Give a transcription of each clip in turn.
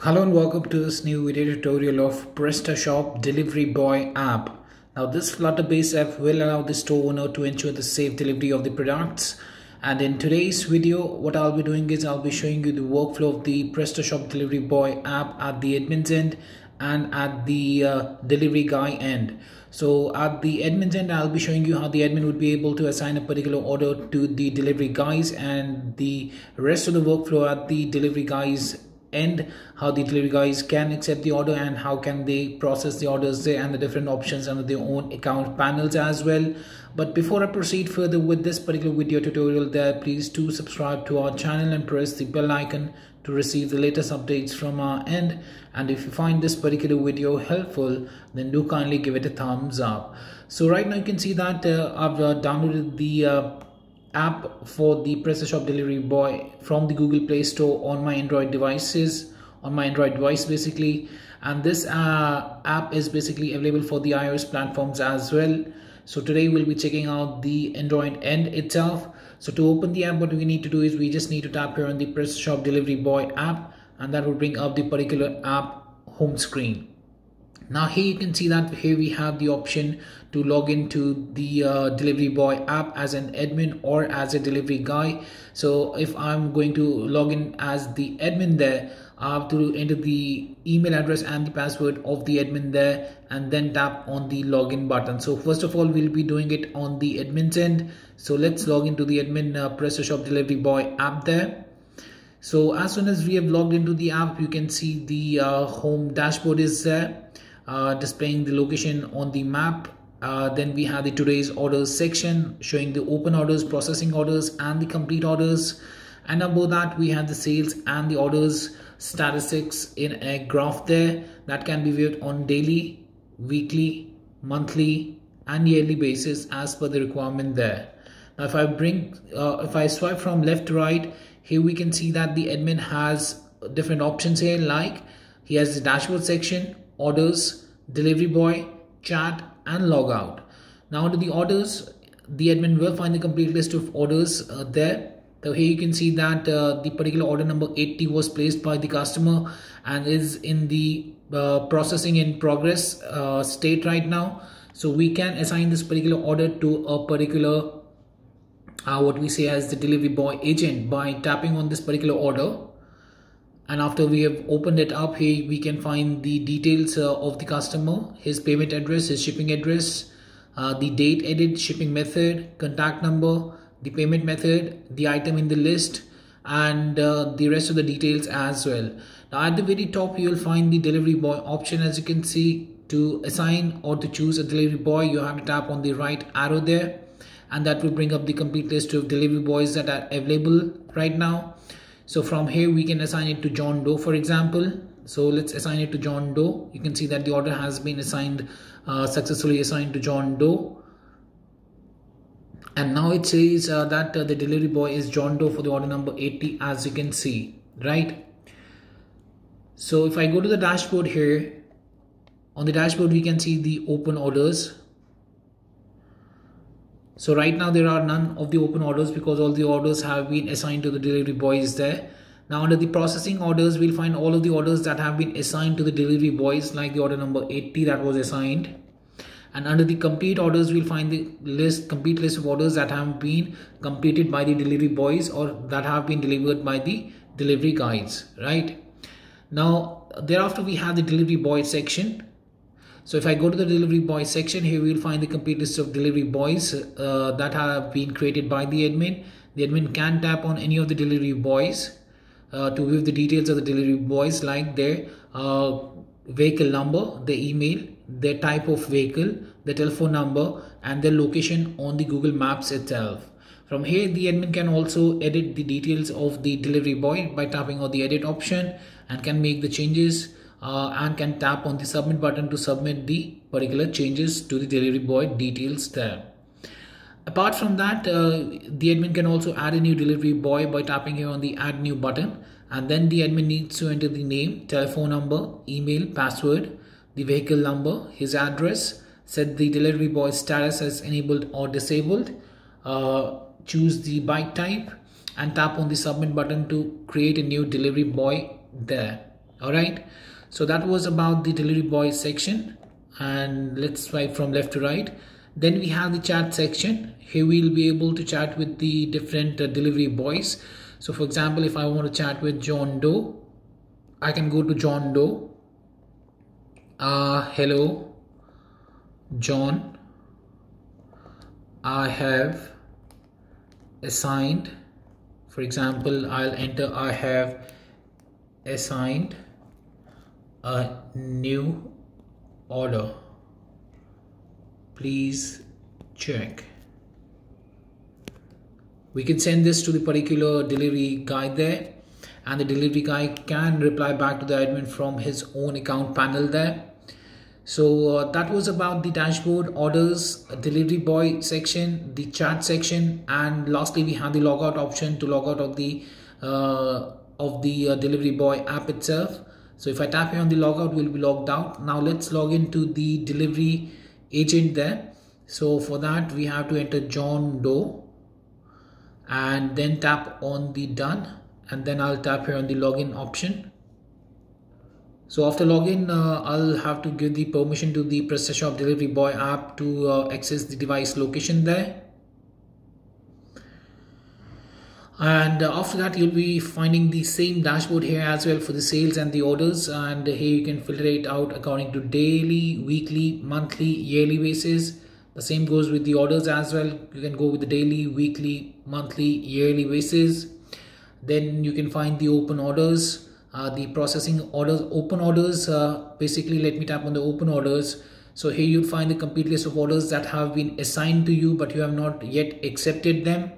Hello and welcome to this new video tutorial of PrestaShop Delivery Boy app. Now this Flutter based app will allow the store owner to ensure the safe delivery of the products, and in today's video what I'll be doing is I'll be showing you the workflow of the PrestaShop Delivery Boy app at the admin's end and at the delivery guy end. So at the admin's end, I'll be showing you how the admin would be able to assign a particular order to the delivery guys, and the rest of the workflow at the delivery guys end, how the delivery guys can accept the order and how can they process the orders there, and the different options under their own account panels as well. But before I proceed further with this particular video tutorial there, please do subscribe to our channel and press the bell icon to receive the latest updates from our end. And if you find this particular video helpful, then do kindly give it a thumbs up. So right now you can see that I've downloaded the app for the PrestaShop Delivery Boy from the Google Play Store on my Android devices, on my Android device basically, and this app is basically available for the iOS platforms as well. So today we'll be checking out the Android end itself. So to open the app, what we need to do is we just need to tap here on the PrestaShop Delivery Boy app, and that will bring up the particular app home screen. Now here you can see that here we have the option to log into the Delivery Boy app as an admin or as a delivery guy. So if I'm going to log in as the admin there, I have to enter the email address and the password of the admin there and then tap on the login button. So first of all, we'll be doing it on the admin's end. So let's log into the admin PrestaShop Delivery Boy app there. So as soon as we have logged into the app, you can see the home dashboard is there, displaying the location on the map. Then we have the today's orders section showing the open orders, processing orders and the complete orders, and above that we have the sales and the orders statistics in a graph there that can be viewed on daily, weekly, monthly and yearly basis as per the requirement there. Now if I bring if I swipe from left to right, here we can see that the admin has different options here, like he has the dashboard section, orders, delivery boy, chat and logout. Now under the orders, the admin will find the complete list of orders there. So here you can see that the particular order number 80 was placed by the customer and is in the processing in progress state right now. So we can assign this particular order to a particular what we say as the delivery boy agent by tapping on this particular order. And after we have opened it up, here we can find the details of the customer, his payment address, his shipping address, the date added, shipping method, contact number, the payment method, the item in the list and the rest of the details as well. Now at the very top you will find the delivery boy option. As you can see, to assign or to choose a delivery boy, you have to tap on the right arrow there, and that will bring up the complete list of delivery boys that are available right now. So from here we can assign it to John Doe, for example. So let's assign it to John Doe. You can see that the order has been assigned, successfully assigned to John Doe. And now it says that the delivery boy is John Doe for the order number 80, as you can see, right? So if I go to the dashboard here, on the dashboard we can see the open orders. So right now there are none of the open orders because all the orders have been assigned to the delivery boys there. Now under the processing orders, we'll find all of the orders that have been assigned to the delivery boys, like the order number 80 that was assigned. And under the complete orders, we'll find the list, complete list of orders that have been completed by the delivery boys or that have been delivered by the delivery guys, right? Now thereafter we have the delivery boy section. So if I go to the delivery boy section, here we will find the complete list of delivery boys that have been created by the admin. The admin can tap on any of the delivery boys to view the details of the delivery boys, like their vehicle number, their email, their type of vehicle, their telephone number and their location on the Google Maps itself. From here the admin can also edit the details of the delivery boy by tapping on the edit option, and can make the changes and can tap on the submit button to submit the particular changes to the delivery boy details there. Apart from that, the admin can also add a new delivery boy by tapping here on the add new button, and then the admin needs to enter the name, telephone number, email, password, the vehicle number, his address, set the delivery boy status as enabled or disabled, choose the bike type and tap on the submit button to create a new delivery boy there. All right, so that was about the delivery boy section, and let's swipe from left to right. Then we have the chat section. Here we'll be able to chat with the different delivery boys. So for example, if I want to chat with John Doe, I can go to John Doe. Hello, John. I have assigned, for example, I'll enter I have assigned a new order. Please check. We can send this to the particular delivery guy there, and the delivery guy can reply back to the admin from his own account panel there. So that was about the dashboard, orders, delivery boy section, the chat section, and lastly we have the logout option to log out of the delivery boy app itself. So if I tap here on the logout, we'll be logged out. Now let's log into the delivery agent there. So for that we have to enter John Doe and then tap on the done, and then I'll tap here on the login option. So after login, I'll have to give the permission to the PrestaShop Delivery Boy app to access the device location there. And after that, you'll be finding the same dashboard here as well for the sales and the orders. And here you can filter it out according to daily, weekly, monthly, yearly basis. The same goes with the orders as well. You can go with the daily, weekly, monthly, yearly basis. Then you can find the open orders, the processing orders, open orders. Basically, let me tap on the open orders. So here you'll find the complete list of orders that have been assigned to you, but you have not yet accepted them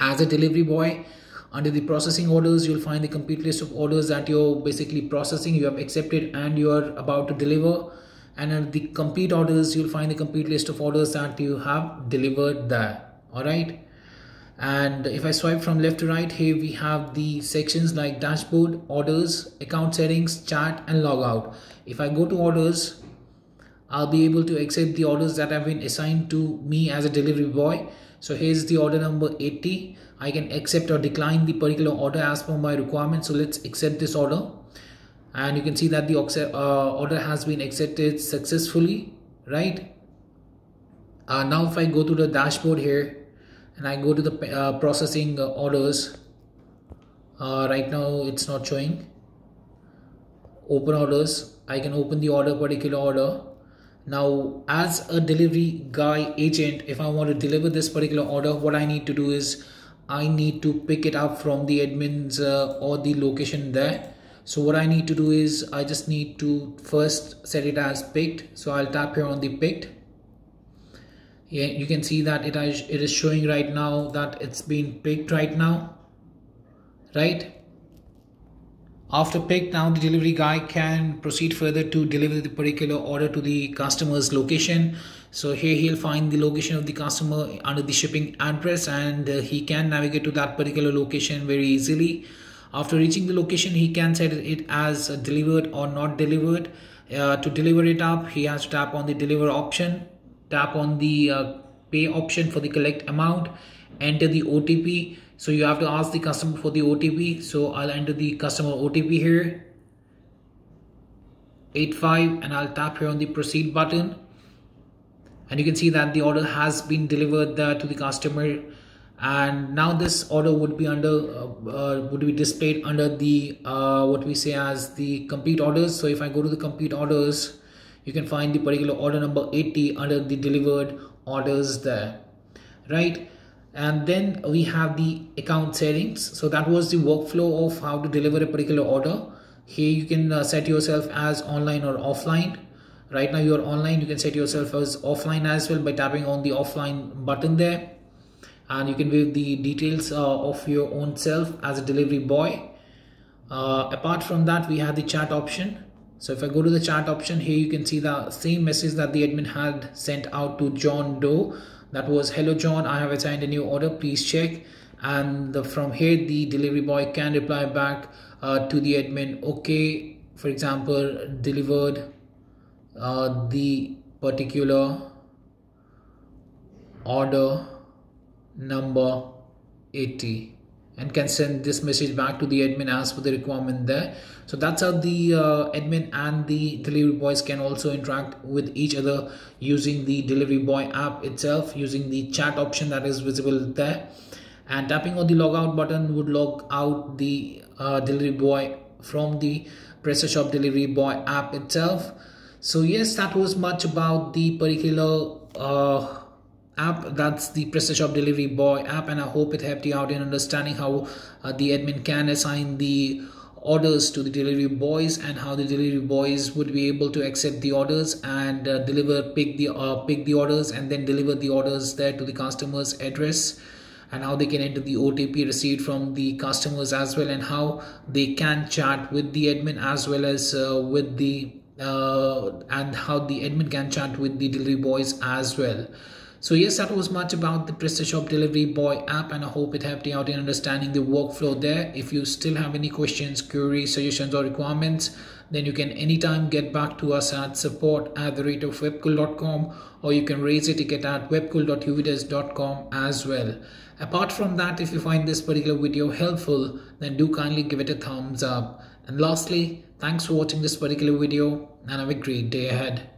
as a delivery boy. Under the processing orders, you'll find the complete list of orders that you're basically processing, you have accepted, and you're about to deliver. And under the complete orders, you'll find the complete list of orders that you have delivered there. All right. And if I swipe from left to right, here we have the sections like dashboard, orders, account settings, chat, and logout. If I go to orders, I'll be able to accept the orders that have been assigned to me as a delivery boy. So here's the order number 80. I can accept or decline the particular order as per my requirement. So let's accept this order. And you can see that the order has been accepted successfully, right? Now if I go to the dashboard here, and I go to the processing orders, right now it's not showing. Open orders, I can open the order, particular order. Now as a delivery guy agent, if I want to deliver this particular order, what I need to do is I need to pick it up from the admins or the location there. So what I need to do is I just need to first set it as picked. So I'll tap here on the picked. Yeah, you can see that it is showing right now that it's been picked right now, right? After picked, now the delivery guy can proceed further to deliver the particular order to the customer's location. So here he'll find the location of the customer under the shipping address, and he can navigate to that particular location very easily. After reaching the location, he can set it as delivered or not delivered. To deliver it up, he has to tap on the deliver option. Tap on the pay option for the collect amount, enter the OTP. So you have to ask the customer for the OTP. So I'll enter the customer OTP here, 85, and I'll tap here on the proceed button. And you can see that the order has been delivered there to the customer. And now this order would be displayed under the what we say as the complete orders. So if I go to the complete orders, you can find the particular order number 80 under the delivered orders there, right? And then we have the account settings. So that was the workflow of how to deliver a particular order. Here you can set yourself as online or offline. Right now you're online, you can set yourself as offline as well by tapping on the offline button there. And you can view the details of your own self as a delivery boy. Apart from that, we have the chat option. So if I go to the chat option, here you can see the same message that the admin had sent out to John Doe. That was, hello John, I have assigned a new order, please check. And from here, the delivery boy can reply back to the admin, okay, for example, delivered the particular order number 80. and can send this message back to the admin as for the requirement there. So that's how the admin and the delivery boys can also interact with each other using the delivery boy app itself, using the chat option that is visible there. And tapping on the logout button would log out the delivery boy from the PrestaShop Delivery Boy app itself. So yes, that was much about the particular app, that's the PrestaShop Delivery Boy app, and I hope it helped you out in understanding how the admin can assign the orders to the delivery boys and how the delivery boys would be able to accept the orders and pick the orders and then deliver the orders there to the customer's address, and how they can enter the OTP received from the customers as well, and how they can chat with the admin as well as and how the admin can chat with the delivery boys as well. So yes, that was much about the PrestaShop Delivery Boy app, and I hope it helped you out in understanding the workflow there. If you still have any questions, queries, suggestions or requirements, then you can anytime get back to us at support@webkul.com, or you can raise a ticket at webkul.uvides.com as well. Apart from that, if you find this particular video helpful, then do kindly give it a thumbs up. And lastly, thanks for watching this particular video and have a great day ahead.